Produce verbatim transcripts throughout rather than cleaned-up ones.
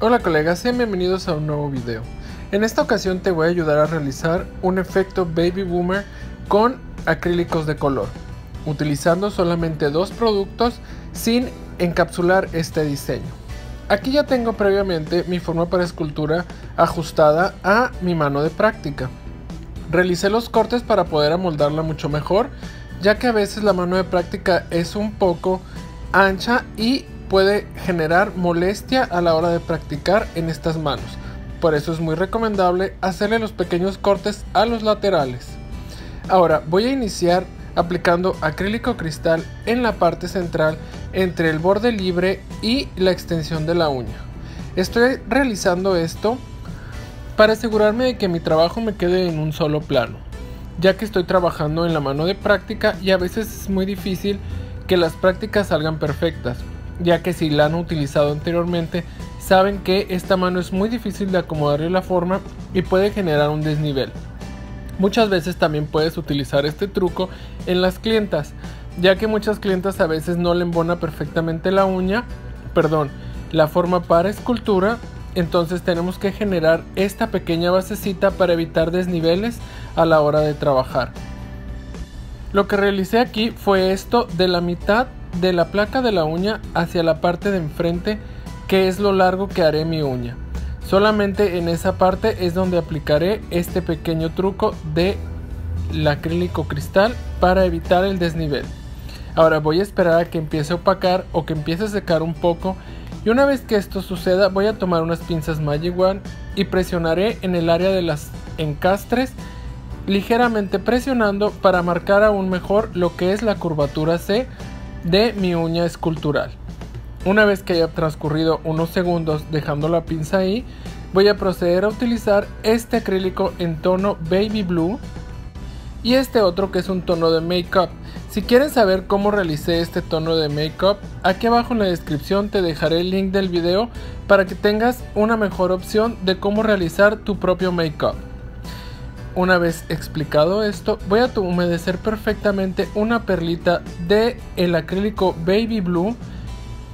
Hola colegas, sean bienvenidos a un nuevo video. En esta ocasión te voy a ayudar a realizar un efecto Baby Blue con acrílicos de color, utilizando solamente dos productos sin encapsular este diseño. Aquí ya tengo previamente mi forma para escultura ajustada a mi mano de práctica. Realicé los cortes para poder amoldarla mucho mejor, ya que a veces la mano de práctica es un poco ancha y puede generar molestia a la hora de practicar en estas manos. Por eso es muy recomendable hacerle los pequeños cortes a los laterales. Ahora voy a iniciar aplicando acrílico cristal en la parte central entre el borde libre y la extensión de la uña. Estoy realizando esto para asegurarme de que mi trabajo me quede en un solo plano, ya que estoy trabajando en la mano de práctica y a veces es muy difícil que las prácticas salgan perfectas, ya que si la han utilizado anteriormente saben que esta mano es muy difícil de acomodarle la forma y puede generar un desnivel. Muchas veces también puedes utilizar este truco en las clientas, ya que muchas clientas a veces no le embona perfectamente la uña, perdón, la forma para escultura. Entonces tenemos que generar esta pequeña basecita para evitar desniveles a la hora de trabajar. Lo que realicé aquí fue esto de la mitad de la placa de la uña hacia la parte de enfrente, que es lo largo que haré mi uña. Solamente en esa parte es donde aplicaré este pequeño truco del acrílico cristal para evitar el desnivel. Ahora voy a esperar a que empiece a opacar o que empiece a secar un poco, y una vez que esto suceda voy a tomar unas pinzas Magic Wand y presionaré en el área de las encastres, ligeramente presionando para marcar aún mejor lo que es la curvatura C de mi uña escultural. Una vez que haya transcurrido unos segundos dejando la pinza ahí, voy a proceder a utilizar este acrílico en tono Baby Blue y este otro que es un tono de Make Up. Si quieren saber cómo realicé este tono de Make Up, aquí abajo en la descripción te dejaré el link del video para que tengas una mejor opción de cómo realizar tu propio Make Up. Una vez explicado esto, voy a humedecer perfectamente una perlita de el acrílico Baby Blue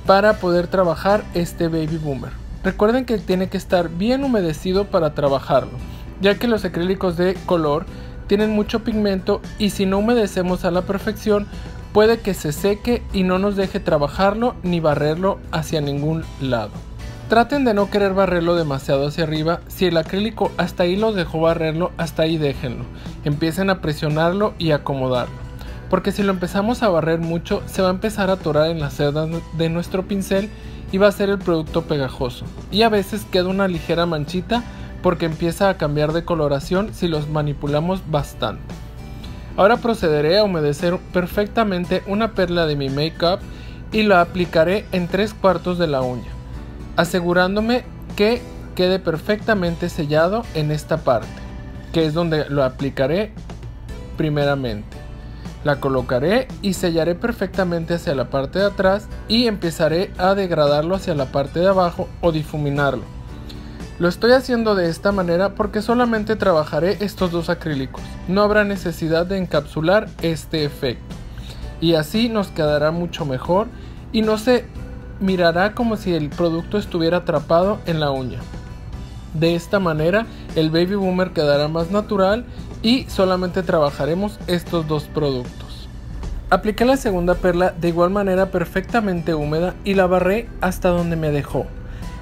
para poder trabajar este Baby Blue. Recuerden que tiene que estar bien humedecido para trabajarlo, ya que los acrílicos de color tienen mucho pigmento y si no humedecemos a la perfección puede que se seque y no nos deje trabajarlo ni barrerlo hacia ningún lado. Traten de no querer barrerlo demasiado hacia arriba. Si el acrílico hasta ahí los dejó barrerlo, hasta ahí déjenlo. Empiecen a presionarlo y acomodarlo, porque si lo empezamos a barrer mucho se va a empezar a atorar en las cerdas de nuestro pincel y va a ser el producto pegajoso. Y a veces queda una ligera manchita porque empieza a cambiar de coloración si los manipulamos bastante. Ahora procederé a humedecer perfectamente una perla de mi Make Up y la aplicaré en tres cuartos de la uña, asegurándome que quede perfectamente sellado en esta parte, que es donde lo aplicaré primeramente. La colocaré y sellaré perfectamente hacia la parte de atrás y empezaré a degradarlo hacia la parte de abajo o difuminarlo. Lo estoy haciendo de esta manera porque solamente trabajaré estos dos acrílicos, no habrá necesidad de encapsular este efecto y así nos quedará mucho mejor y no se mirará como si el producto estuviera atrapado en la uña. De esta manera el Baby Blue quedará más natural y solamente trabajaremos estos dos productos. Apliqué la segunda perla de igual manera perfectamente húmeda y la barré hasta donde me dejó.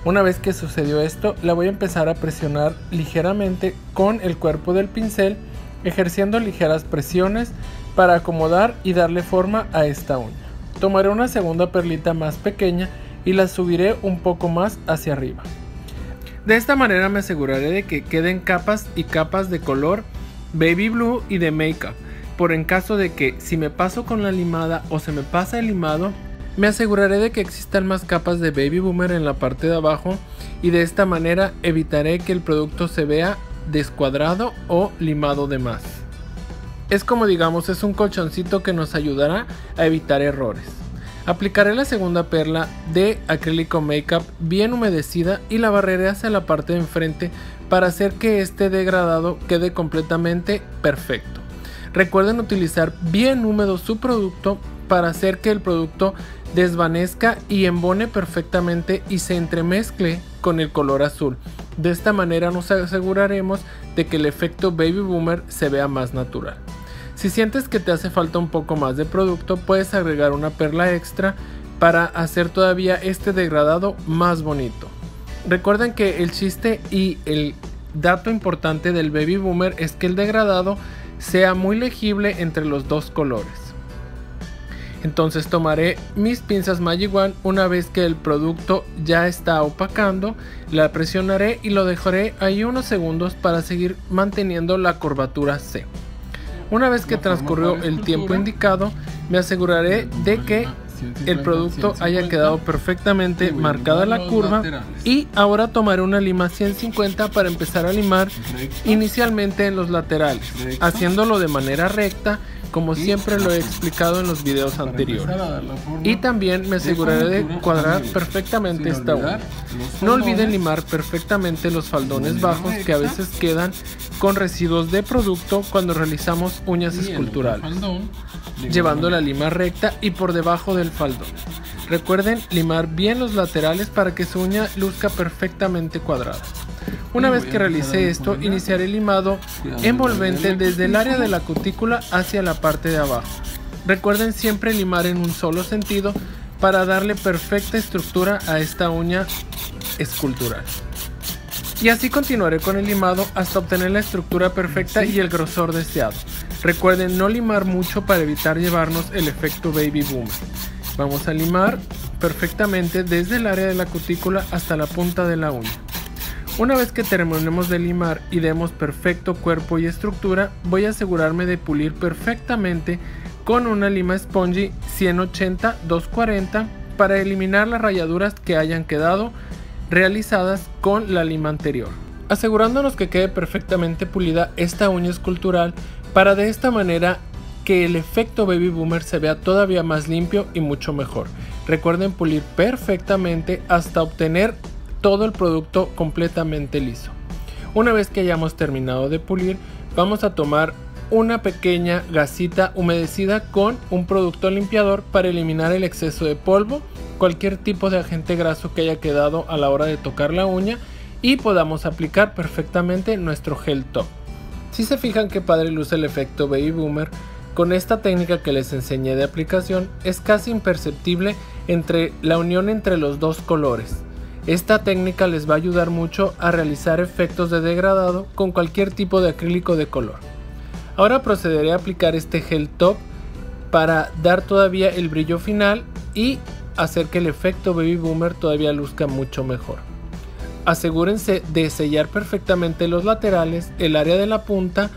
Una vez que sucedió esto, la voy a empezar a presionar ligeramente con el cuerpo del pincel, ejerciendo ligeras presiones para acomodar y darle forma a esta uña. Tomaré una segunda perlita más pequeña y la subiré un poco más hacia arriba. De esta manera me aseguraré de que queden capas y capas de color Baby Blue y de Make Up, por en caso de que si me paso con la limada o se me pasa el limado, me aseguraré de que existan más capas de Baby Blue en la parte de abajo y de esta manera evitaré que el producto se vea descuadrado o limado de más. Es como digamos, es un colchoncito que nos ayudará a evitar errores. Aplicaré la segunda perla de acrílico Make Up bien humedecida y la barreré hacia la parte de enfrente para hacer que este degradado quede completamente perfecto. Recuerden utilizar bien húmedo su producto para hacer que el producto desvanezca y embone perfectamente y se entremezcle con el color azul. De esta manera nos aseguraremos de que el efecto Baby Bloomer se vea más natural. Si sientes que te hace falta un poco más de producto, puedes agregar una perla extra para hacer todavía este degradado más bonito. Recuerden que el chiste y el dato importante del Baby Bloomer es que el degradado sea muy legible entre los dos colores. Entonces tomaré mis pinzas Magic Wand. Una vez que el producto ya está opacando, la presionaré y lo dejaré ahí unos segundos para seguir manteniendo la curvatura C. Una vez que transcurrió el tiempo indicado, me aseguraré de que el producto haya quedado perfectamente marcada la curva, y ahora tomaré una lima ciento cincuenta para empezar a limar inicialmente en los laterales, haciéndolo de manera recta como siempre lo he explicado en los videos anteriores, y también me aseguraré de cuadrar perfectamente esta uña. No olviden limar perfectamente los faldones bajos que a veces quedan con residuos de producto cuando realizamos uñas esculturales, llevando la lima recta y por debajo del faldón. Recuerden limar bien los laterales para que su uña luzca perfectamente cuadrada. Una vez que realice esto, iniciaré el limado envolvente desde el área de la cutícula hacia la parte de abajo. Recuerden siempre limar en un solo sentido para darle perfecta estructura a esta uña escultural. Y así continuaré con el limado hasta obtener la estructura perfecta y el grosor deseado. Recuerden no limar mucho para evitar llevarnos el efecto Baby Bloomer. Vamos a limar perfectamente desde el área de la cutícula hasta la punta de la uña. Una vez que terminemos de limar y demos perfecto cuerpo y estructura, voy a asegurarme de pulir perfectamente con una lima Spongy ciento ochenta doscientos cuarenta para eliminar las rayaduras que hayan quedado realizadas con la lima anterior, asegurándonos que quede perfectamente pulida esta uña escultural para de esta manera que el efecto Baby Bloomer se vea todavía más limpio y mucho mejor. Recuerden pulir perfectamente hasta obtener todo el producto completamente liso. Una vez que hayamos terminado de pulir, vamos a tomar una pequeña gasita humedecida con un producto limpiador para eliminar el exceso de polvo, cualquier tipo de agente graso que haya quedado a la hora de tocar la uña, y podamos aplicar perfectamente nuestro gel top. Si se fijan que padre luce el efecto Baby Bloomer, con esta técnica que les enseñé de aplicación es casi imperceptible entre la unión entre los dos colores. Esta técnica les va a ayudar mucho a realizar efectos de degradado con cualquier tipo de acrílico de color. Ahora procederé a aplicar este gel top para dar todavía el brillo final y hacer que el efecto Baby Bloomer todavía luzca mucho mejor. Asegúrense de sellar perfectamente los laterales, el área de la punta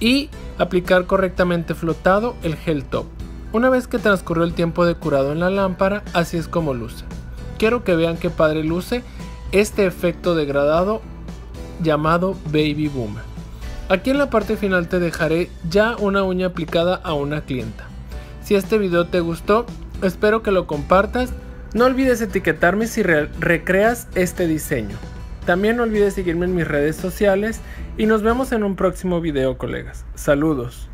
y aplicar correctamente flotado el gel top. Una vez que transcurrió el tiempo de curado en la lámpara, así es como luce. Quiero que vean qué padre luce este efecto degradado llamado Baby Bloomer. Aquí en la parte final te dejaré ya una uña aplicada a una clienta. Si este video te gustó, espero que lo compartas. No olvides etiquetarme si re recreas este diseño. También no olvides seguirme en mis redes sociales y nos vemos en un próximo video, colegas. Saludos.